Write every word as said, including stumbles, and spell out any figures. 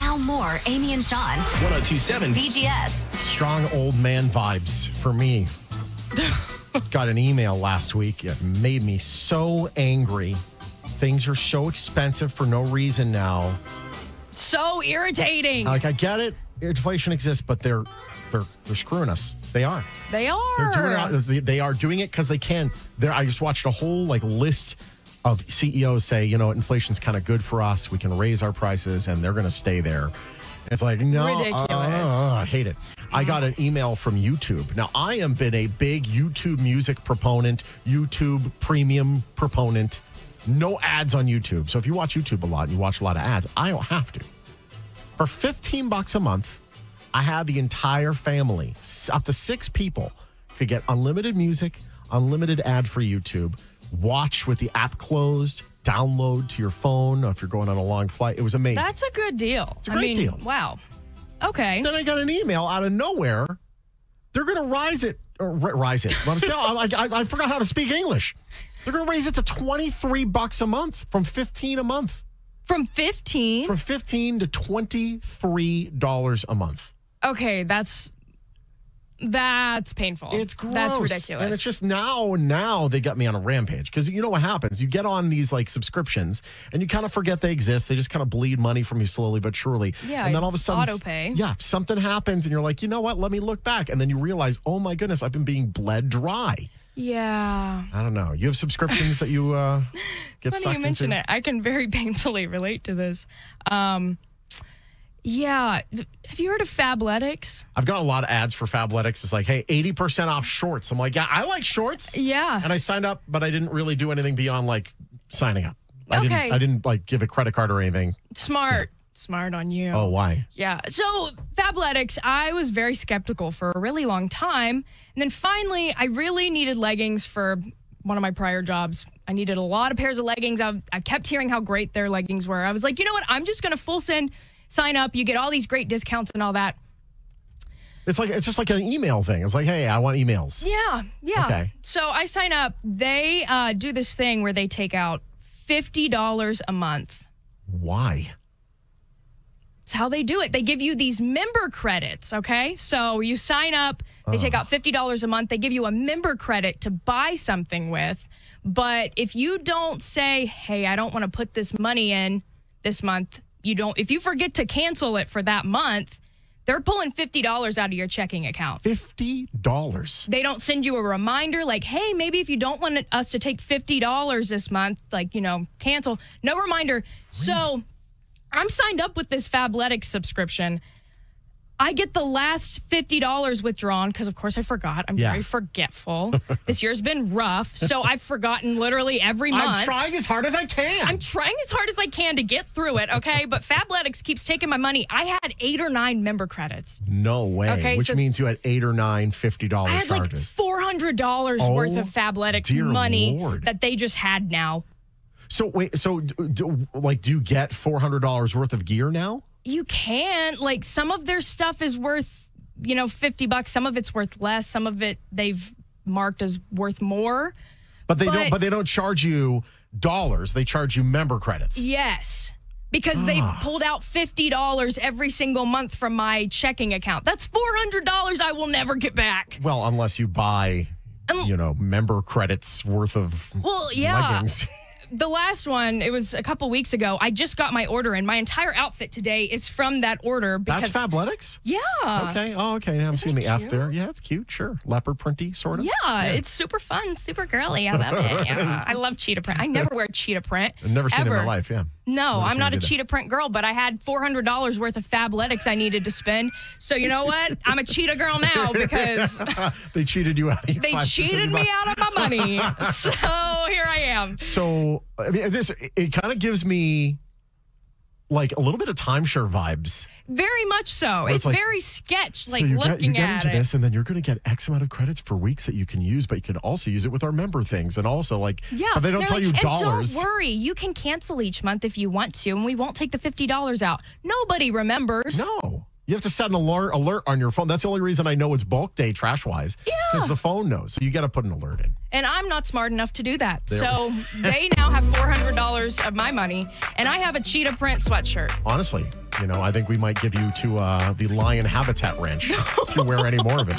Now more Amy and Sean. one oh two point seven V G S. Strong old man vibes for me. Got an email last week. It made me so angry. Things are so expensive for no reason now. So irritating. Like, I get it. Inflation exists, but they're they're they're screwing us. They are. They are. They're doing it. They are doing it because they can. There. I just watched a whole like list of C E Os say, you know, inflation's kind of good for us. We can raise our prices, and they're going to stay there. And it's like, no, ridiculous. Uh, I hate it. I got an email from YouTube. Now, I have been a big YouTube Music proponent, YouTube Premium proponent. No ads on YouTube. So if you watch YouTube a lot and you watch a lot of ads, I don't have to. For fifteen bucks a month, I had the entire family, up to six people, could get unlimited music, unlimited ad-free YouTube, watch with the app closed, download to your phone if you're going on a long flight. It was amazing. That's a good deal. It's a great I mean, deal. Wow. Okay. Then I got an email out of nowhere. They're going to rise it. Or rise it. I'm saying, I, I, I forgot how to speak English. They're going to raise it to twenty-three bucks a month from fifteen a month. From fifteen? From fifteen to twenty-three dollars a month. Okay, that's that's painful. It's gross. That's ridiculous. And it's just now, now they got me on a rampage. Because you know what happens? You get on these like subscriptions and you kind of forget they exist. They just kind of bleed money from you slowly but surely. Yeah. And then all of a sudden, auto pay. Yeah, something happens and you're like, you know what? Let me look back. And then you realize, oh my goodness, I've been being bled dry. Yeah. I don't know. You have subscriptions that you uh, get sucked into? Funny you mention it. I can very painfully relate to this. Um, yeah. Have you heard of Fabletics? I've got a lot of ads for Fabletics. It's like, hey, eighty percent off shorts. I'm like, yeah, I like shorts. Yeah. And I signed up, but I didn't really do anything beyond, like, signing up. I okay. Didn't, I didn't, like, give a credit card or anything. Smart. Yeah. Smart on you. Oh, why? Yeah. So Fabletics, I was very skeptical for a really long time. And then finally, I really needed leggings for one of my prior jobs. I needed a lot of pairs of leggings. I, I kept hearing how great their leggings were. I was like, you know what? I'm just going to full send, sign up. You get all these great discounts and all that. It's like, it's just like an email thing. It's like, hey, I want emails. Yeah. Yeah. Okay. So I sign up. They uh, do this thing where they take out fifty dollars a month. Why? How they do it. They give you these member credits, okay? So you sign up, they uh. take out fifty dollars a month, they give you a member credit to buy something with, but if you don't say, hey, I don't want to put this money in this month, you don't, if you forget to cancel it for that month, they're pulling fifty dollars out of your checking account. fifty dollars? They don't send you a reminder like, hey, maybe if you don't want us to take fifty dollars this month, like, you know, cancel. No reminder. Really? So I'm signed up with this Fabletics subscription. I get the last fifty dollars withdrawn because, of course, I forgot. I'm yeah. very forgetful. This year's been rough, so I've forgotten literally every month. I'm trying as hard as I can. I'm trying as hard as I can to get through it, okay? But Fabletics keeps taking my money. I had eight or nine member credits. No way, okay, which so means you had eight or nine fifty dollar charges. I had charges. like four hundred dollars oh, worth of Fabletics money Lord. that they just had now. So wait, so do, like, do you get four hundred dollars worth of gear now? You can. Like, some of their stuff is worth, you know, fifty bucks. Some of it's worth less. Some of it they've marked as worth more. But they but, don't. But they don't charge you dollars. They charge you member credits. Yes, because ah. they've pulled out fifty dollars every single month from my checking account. That's four hundred dollars I will never get back. Well, unless you buy, um, you know, member credits worth of well, yeah. leggings. The last one, it was a couple weeks ago. I just got my order, and my entire outfit today is from that order. Because, that's Fabletics? Yeah. Okay. Oh, okay. I haven't seen the cute? F there. Yeah, it's cute. Sure. Leopard printy, sort of. Yeah, yeah. It's super fun, super girly. I love it. Yeah. I love cheetah print. I never wear cheetah print. I've never seen ever. it in my life, yeah. No, I'm not a cheetah print girl, but I had four hundred dollars worth of Fabletics I needed to spend. So you know what? I'm a cheetah girl now because they cheated you out of your They cheated me out of my money. So here I am. So I mean, this it kind of gives me like a little bit of timeshare vibes. Very much so. It's, it's like, very sketch, like so you're looking get, you're at it. You get into this, and then you're going to get X amount of credits for weeks that you can use, but you can also use it with our member things. And also, like, yeah, but they don't tell like, you dollars. Don't worry. You can cancel each month if you want to, and we won't take the fifty dollars out. Nobody remembers. No. You have to set an alert alert on your phone. That's the only reason I know it's bulk day trash-wise. Yeah. Because the phone knows. So you got to put an alert in. And I'm not smart enough to do that. There. So they now have four hundred dollars of my money, and I have a cheetah print sweatshirt. Honestly, you know, I think we might give you to uh, the Lion Habitat Ranch if you wear any more of it.